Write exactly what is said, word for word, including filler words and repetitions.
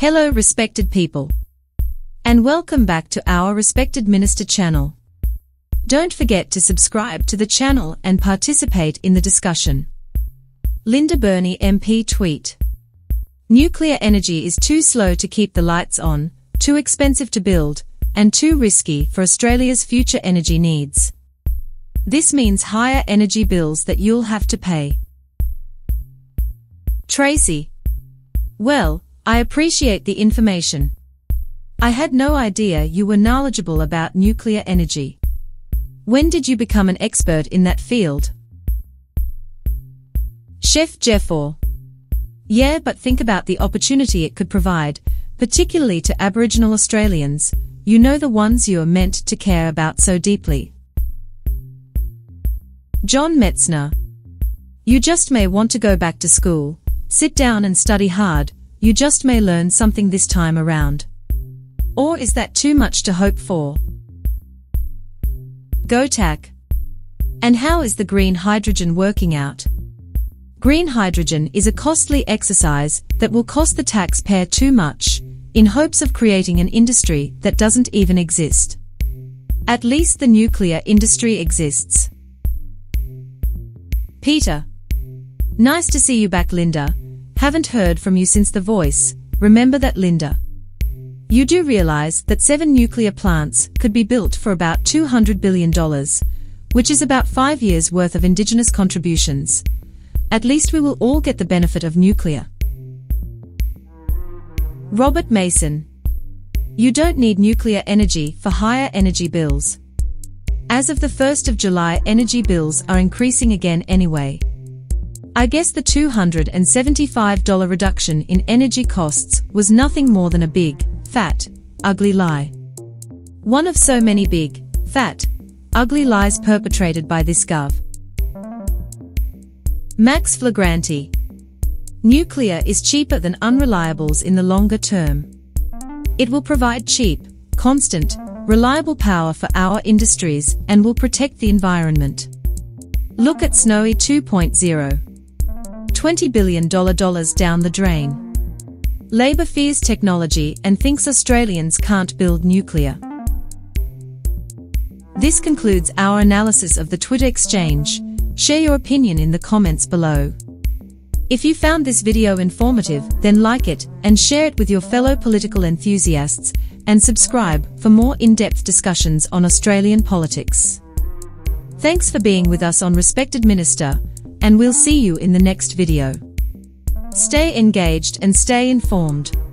Hello respected people, and welcome back to our Respected Minister channel. Don't forget to subscribe to the channel and participate in the discussion. Linda Burney M P tweet: nuclear energy is too slow to keep the lights on, too expensive to build, and too risky for Australia's future energy needs. This means higher energy bills that you'll have to pay. Tracy: well, I appreciate the information. I had no idea you were knowledgeable about nuclear energy. When did you become an expert in that field? Chef Jeffor: yeah, but think about the opportunity it could provide, particularly to Aboriginal Australians, you know, the ones you are meant to care about so deeply. John Metzner: you just may want to go back to school, sit down and study hard, you just may learn something this time around. Or is that too much to hope for? Gotak: and how is the green hydrogen working out? Green hydrogen is a costly exercise that will cost the taxpayer too much, in hopes of creating an industry that doesn't even exist. At least the nuclear industry exists. Peter: nice to see you back, Linda. Haven't heard from you since The Voice. Remember that, Linda. You do realize that seven nuclear plants could be built for about two hundred billion dollars, which is about five years' worth of Indigenous contributions. At least we will all get the benefit of nuclear. Robert Mason: you don't need nuclear energy for higher energy bills. As of the first of July, energy bills are increasing again anyway. I guess the two hundred seventy-five dollar reduction in energy costs was nothing more than a big, fat, ugly lie. One of so many big, fat, ugly lies perpetrated by this gov. Max Flagranti: nuclear is cheaper than unreliables in the longer term. It will provide cheap, constant, reliable power for our industries and will protect the environment. Look at Snowy two point oh. twenty billion dollars down the drain. Labor fears technology and thinks Australians can't build nuclear. This concludes our analysis of the Twitter exchange. Share your opinion in the comments below. If you found this video informative, then like it and share it with your fellow political enthusiasts, and subscribe for more in-depth discussions on Australian politics. Thanks for being with us on Respected Minister, and we'll see you in the next video. Stay engaged and stay informed.